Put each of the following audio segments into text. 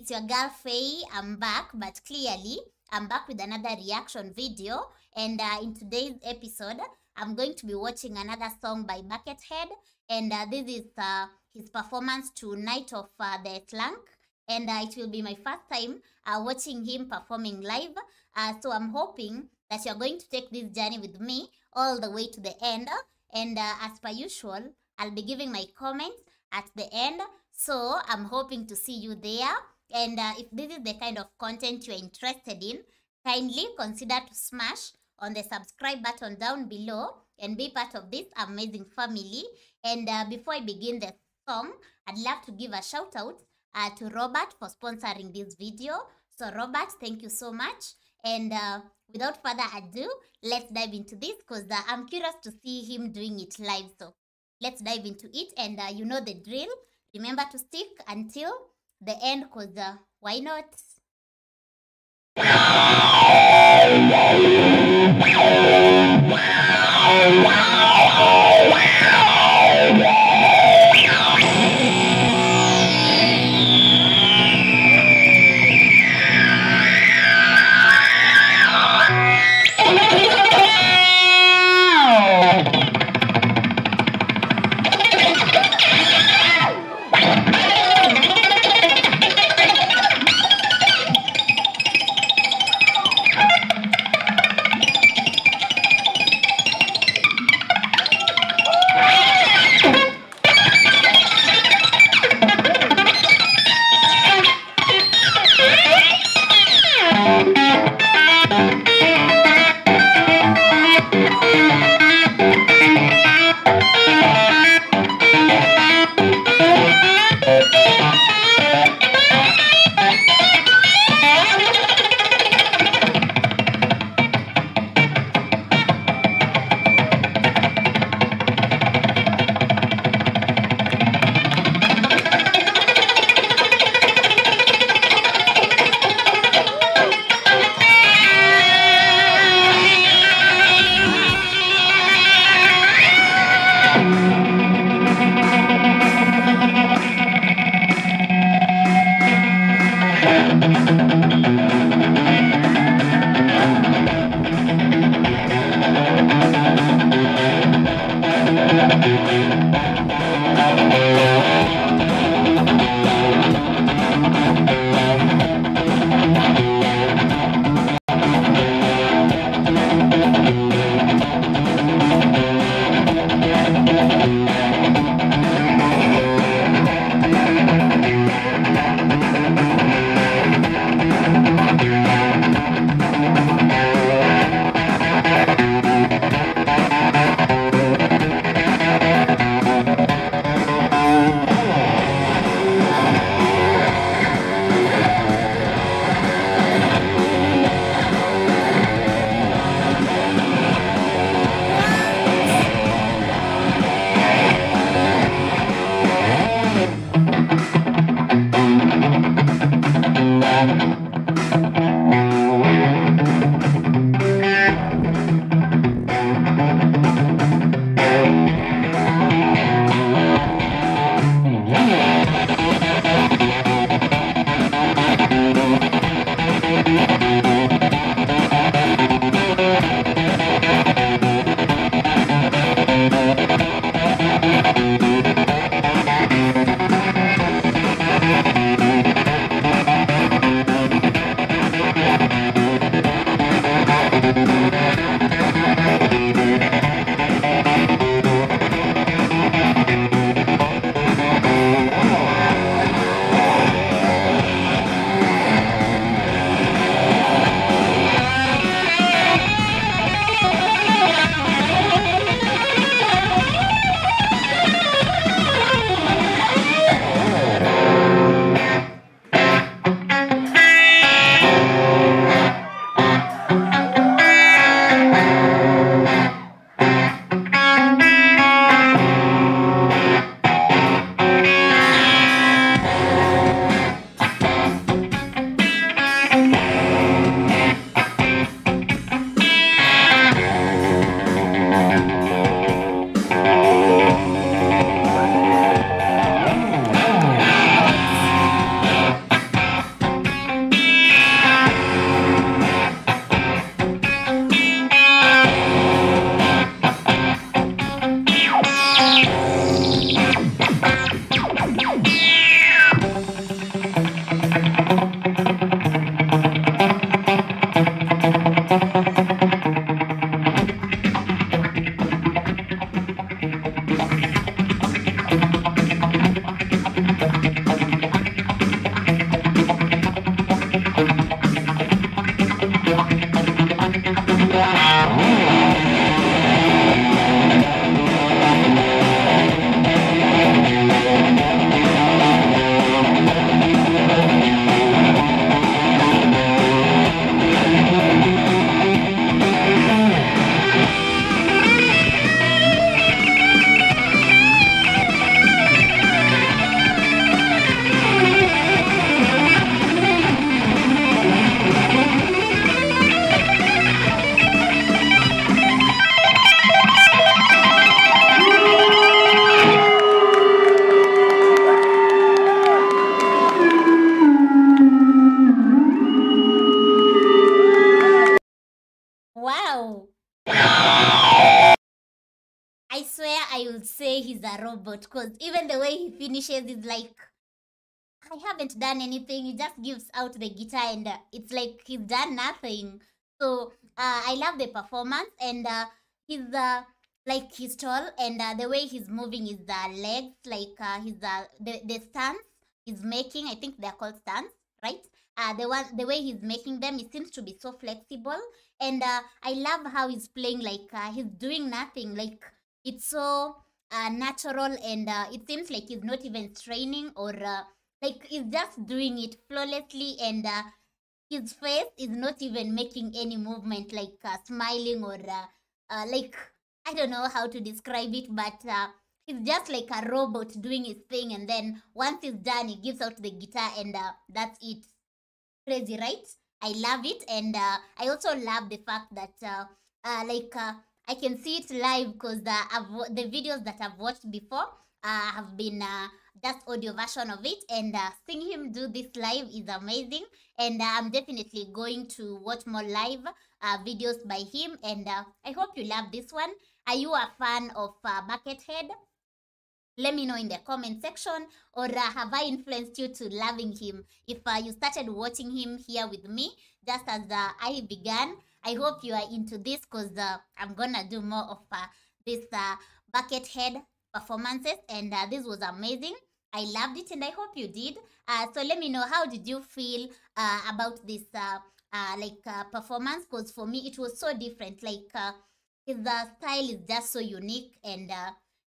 It's your girl Faye. I'm back, but clearly I'm back with another reaction video, and in today's episode I'm going to be watching another song by Buckethead, and this is his performance to Night of the Slunk, and it will be my first time watching him performing live, so I'm hoping that you're going to take this journey with me all the way to the end, and as per usual I'll be giving my comments at the end, so I'm hoping to see you there. And if this is the kind of content you're interested in, kindly consider to smash on the subscribe button down below and be part of this amazing family. And before I begin the song, I'd love to give a shout out to Robert for sponsoring this video. So Robert, thank you so much. And without further ado, let's dive into this, because I'm curious to see him doing it live. So let's dive into it, and you know the drill. Remember to stick until the end, because why not? there I would say he's a robot, because even the way he finishes is like, I haven't done anything. He just gives out the guitar and it's like he's done nothing. So I love the performance, and he's like, he's tall, and the way he's moving his legs, like his the stance he's making, I think they're called stance, right? The way he's making them, it seems to be so flexible, and I love how he's playing like he's doing nothing. Like, it's so natural, and it seems like he's not even straining or like he's just doing it flawlessly, and his face is not even making any movement, like smiling or like, I don't know how to describe it, but he's just like a robot doing his thing, and then once he's done, he gives out the guitar, and that's it. Crazy, right? I love it. And I also love the fact that like I can see it live, because the videos that I've watched before have been just audio version of it, and seeing him do this live is amazing. And I'm definitely going to watch more live videos by him, and I hope you love this one. Are you a fan of Buckethead? Let me know in the comment section, or have I influenced you to loving him? If you started watching him here with me, just as I began, I hope you are into this, because I'm gonna do more of this Buckethead performances, and this was amazing. I loved it, and I hope you did. So let me know, how did you feel about this like performance? Because for me, it was so different. Like his style is just so unique, and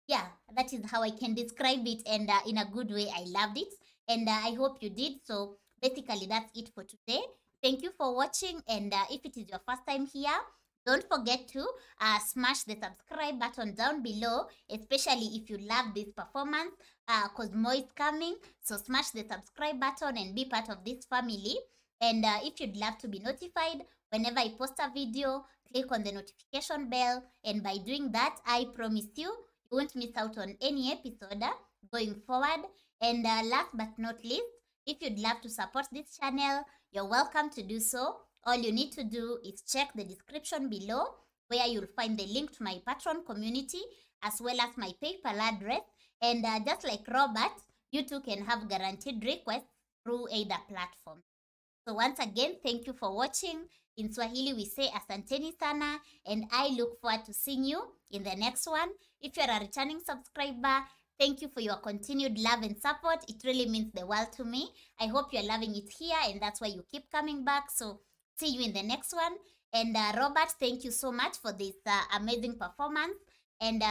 yeah, that is how I can describe it, and in a good way. I loved it, and I hope you did. So basically, that's it for today. Thank you for watching, and if it is your first time here, don't forget to smash the subscribe button down below, especially if you love this performance, because more is coming. So smash the subscribe button and be part of this family. And if you'd love to be notified whenever I post a video, click on the notification bell, and by doing that, I promise you, you won't miss out on any episode going forward. And last but not least, if you'd love to support this channel, you're welcome to do so. All you need to do is check the description below, where you'll find the link to my Patreon community, as well as my PayPal address. And just like Robert, you too can have guaranteed requests through either platform. So once again, thank you for watching. In Swahili, we say asanteni sana, and I look forward to seeing you in the next one. If you're a returning subscriber, thank you for your continued love and support. It really means the world to me. I hope you're loving it here, and that's why you keep coming back. So see you in the next one. And Robert, thank you so much for this amazing performance. And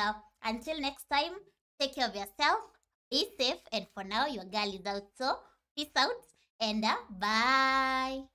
until next time, take care of yourself, be safe, and for now, your girl is out. So peace out, and bye.